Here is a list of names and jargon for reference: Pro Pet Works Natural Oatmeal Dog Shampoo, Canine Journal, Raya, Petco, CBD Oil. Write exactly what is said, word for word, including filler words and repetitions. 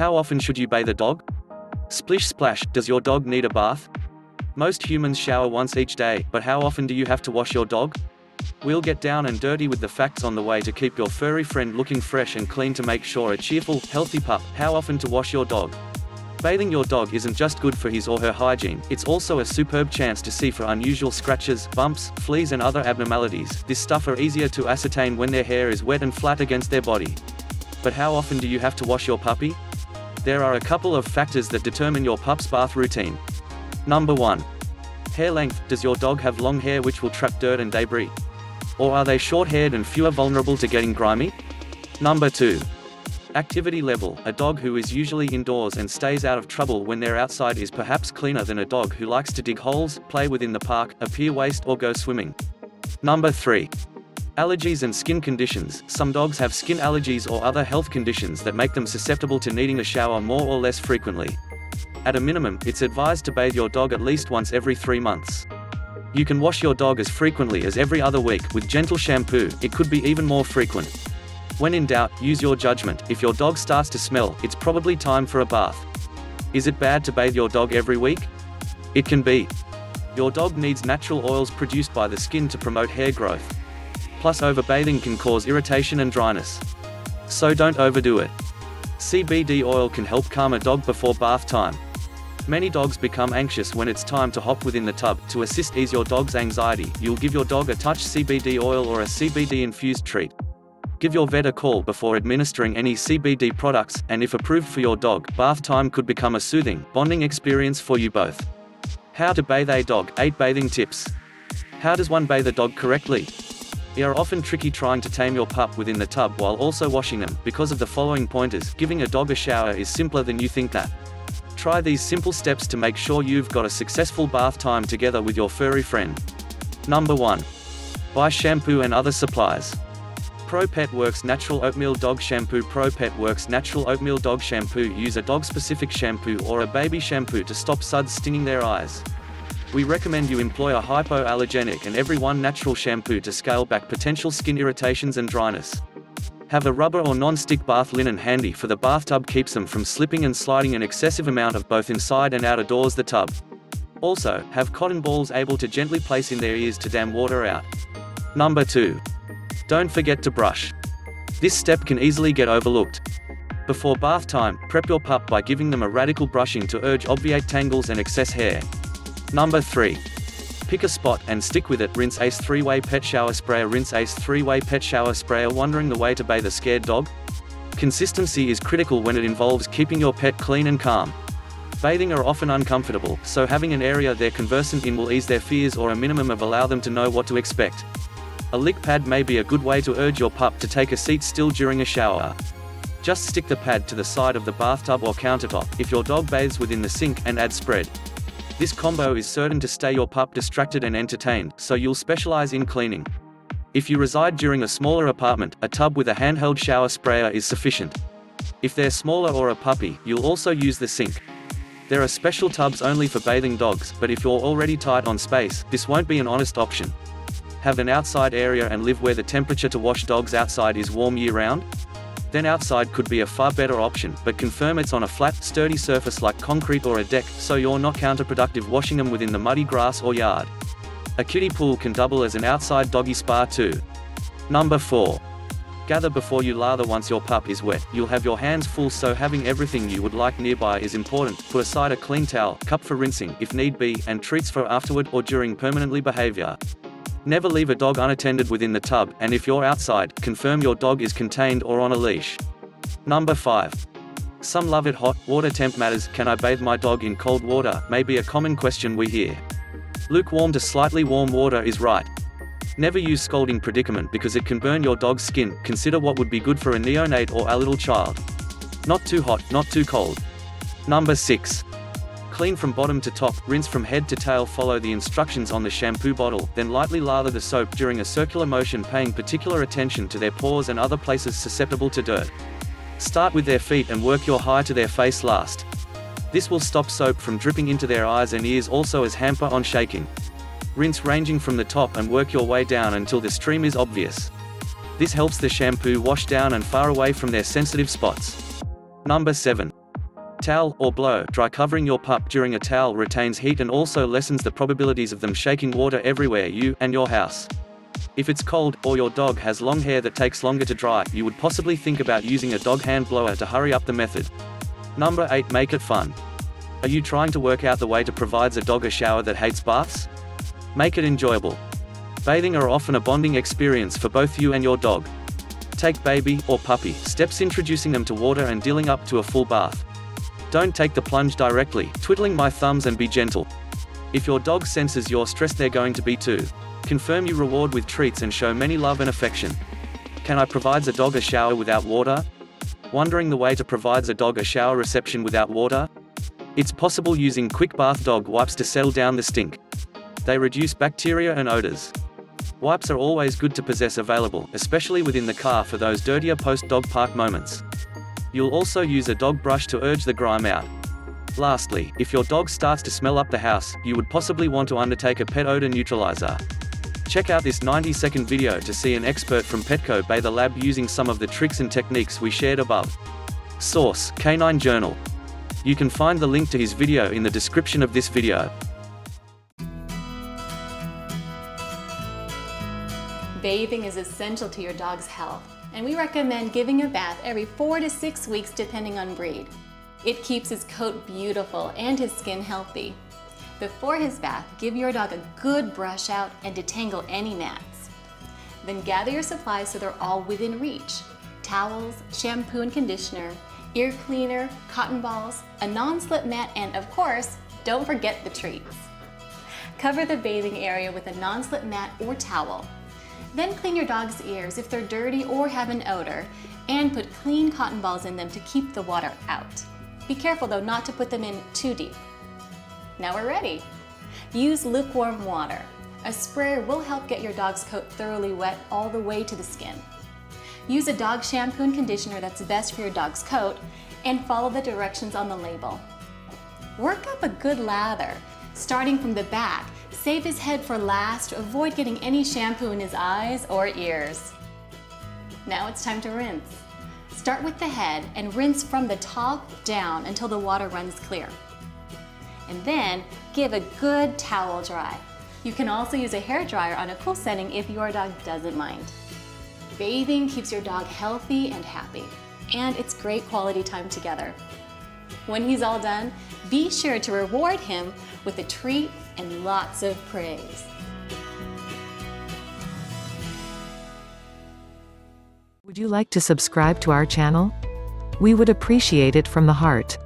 How often should you bathe a dog? Splish splash, does your dog need a bath? Most humans shower once each day, but how often do you have to wash your dog? We'll get down and dirty with the facts on the way to keep your furry friend looking fresh and clean to make sure a cheerful, healthy pup. How often to wash your dog? Bathing your dog isn't just good for his or her hygiene, it's also a superb chance to see for unusual scratches, bumps, fleas and other abnormalities. This stuff are easier to ascertain when their hair is wet and flat against their body. But how often do you have to wash your puppy? There are a couple of factors that determine your pup's bath routine. Number one. Hair length. Does your dog have long hair which will trap dirt and debris? Or are they short-haired and fewer vulnerable to getting grimy? Number two. Activity level. A dog who is usually indoors and stays out of trouble when they're outside is perhaps cleaner than a dog who likes to dig holes, play within the park, appear waste or go swimming. Number three. Allergies and skin conditions. Some dogs have skin allergies or other health conditions that make them susceptible to needing a shower more or less frequently. At a minimum, it's advised to bathe your dog at least once every three months. You can wash your dog as frequently as every other week with gentle shampoo. It could be even more frequent. When in doubt, use your judgment. If your dog starts to smell, it's probably time for a bath. Is it bad to bathe your dog every week? It can be. Your dog needs natural oils produced by the skin to promote hair growth. Plus, overbathing can cause irritation and dryness. So don't overdo it. C B D oil can help calm a dog before bath time. Many dogs become anxious when it's time to hop within the tub. To assist ease your dog's anxiety, you'll give your dog a touch C B D oil or a C B D-infused treat. Give your vet a call before administering any C B D products, and if approved for your dog, bath time could become a soothing, bonding experience for you both. How to bathe a dog. Eight bathing tips. How does one bathe a dog correctly? It are often tricky trying to tame your pup within the tub while also washing them. Because of the following pointers, giving a dog a shower is simpler than you think that. Try these simple steps to make sure you've got a successful bath time together with your furry friend. Number one. Buy shampoo and other supplies. Pro Pet Works Natural Oatmeal Dog Shampoo. Pro Pet Works Natural Oatmeal Dog Shampoo use a dog-specific shampoo or a baby shampoo to stop suds stinging their eyes. We recommend you employ a hypoallergenic and everyone natural shampoo to scale back potential skin irritations and dryness. Have a rubber or non-stick bath linen handy for the bathtub. Keeps them from slipping and sliding an excessive amount of both inside and out of doors the tub. Also, have cotton balls able to gently place in their ears to dam water out. Number two. Don't forget to brush. This step can easily get overlooked. Before bath time, prep your pup by giving them a radical brushing to urge obviate tangles and excess hair. Number three. Pick a spot and stick with it. Rinse Ace three-Way Pet Shower Sprayer. Rinse Ace three-Way Pet Shower Sprayer. Wondering the way to bathe a scared dog? Consistency is critical when it involves keeping your pet clean and calm. Bathing are often uncomfortable, so having an area they're conversant in will ease their fears or a minimum of allow them to know what to expect. A lick pad may be a good way to urge your pup to take a seat still during a shower. Just stick the pad to the side of the bathtub or countertop if your dog bathes within the sink and add spread. This combo is certain to stay your pup distracted and entertained, so you'll specialize in cleaning. If you reside during a smaller apartment, a tub with a handheld shower sprayer is sufficient. If they're smaller or a puppy, you'll also use the sink. There are special tubs only for bathing dogs, but if you're already tight on space, this won't be an honest option. Have an outside area and live where the temperature to wash dogs outside is warm year-round? Then outside could be a far better option, but confirm it's on a flat, sturdy surface like concrete or a deck, so you're not counterproductive washing them within the muddy grass or yard. A kiddie pool can double as an outside doggy spa too. Number four. Gather before you lather. Once your pup is wet, you'll have your hands full, so having everything you would like nearby is important. Put aside a clean towel, cup for rinsing, if need be, and treats for afterward or during permanently behavior. Never leave a dog unattended within the tub, and if you're outside, confirm your dog is contained or on a leash. Number five. Some love it hot. Water temp matters. Can I bathe my dog in cold water? May be a common question we hear. Lukewarm to slightly warm water is right. Never use scalding predicament because it can burn your dog's skin. Consider what would be good for a neonate or a little child. Not too hot, not too cold. Number six. Clean from bottom to top, rinse from head to tail. Follow the instructions on the shampoo bottle, then lightly lather the soap during a circular motion, paying particular attention to their paws and other places susceptible to dirt. Start with their feet and work your high to their face last. This will stop soap from dripping into their eyes and ears, also as hamper on shaking. Rinse ranging from the top and work your way down until the stream is obvious. This helps the shampoo wash down and far away from their sensitive spots. Number seven. Towel, or blow dry. Covering your pup during a towel retains heat and also lessens the probabilities of them shaking water everywhere you and your house. If it's cold, or your dog has long hair that takes longer to dry, you would possibly think about using a dog hand blower to hurry up the method. Number eight. Make it fun. Are you trying to work out the way to provide a dog a shower that hates baths? Make it enjoyable. Bathing are often a bonding experience for both you and your dog. Take baby, or puppy, steps introducing them to water and dealing up to a full bath. Don't take the plunge directly, twiddling my thumbs, and be gentle. If your dog senses you're stressed, they're going to be too. Confirm you reward with treats and show many love and affection. Can I provide a dog a shower without water? Wondering the way to provide a dog a shower reception without water? It's possible using quick bath dog wipes to settle down the stink. They reduce bacteria and odors. Wipes are always good to possess available, especially within the car for those dirtier post-dog park moments. You'll also use a dog brush to urge the grime out. Lastly, if your dog starts to smell up the house, you would possibly want to undertake a pet odor neutralizer. Check out this ninety second video to see an expert from Petco Bather Lab using some of the tricks and techniques we shared above. Source: Canine Journal. You can find the link to his video in the description of this video. Bathing is essential to your dog's health, and we recommend giving a bath every four to six weeks depending on breed. It keeps his coat beautiful and his skin healthy. Before his bath, give your dog a good brush out and detangle any gnats. Then gather your supplies so they're all within reach. Towels, shampoo and conditioner, ear cleaner, cotton balls, a non-slip mat, and of course, don't forget the treats. Cover the bathing area with a non-slip mat or towel. Then clean your dog's ears if they're dirty or have an odor, and put clean cotton balls in them to keep the water out. Be careful though not to put them in too deep. Now we're ready. Use lukewarm water. A sprayer will help get your dog's coat thoroughly wet all the way to the skin. Use a dog shampoo and conditioner that's best for your dog's coat, and follow the directions on the label. Work up a good lather. Starting from the back, save his head for last to avoid getting any shampoo in his eyes or ears. Now it's time to rinse. Start with the head and rinse from the top down until the water runs clear. And then give a good towel dry. You can also use a hairdryer on a cool setting if your dog doesn't mind. Bathing keeps your dog healthy and happy, and it's great quality time together. When he's all done, be sure to reward him with a treat and lots of praise. Would you like to subscribe to our channel? We would appreciate it from the heart.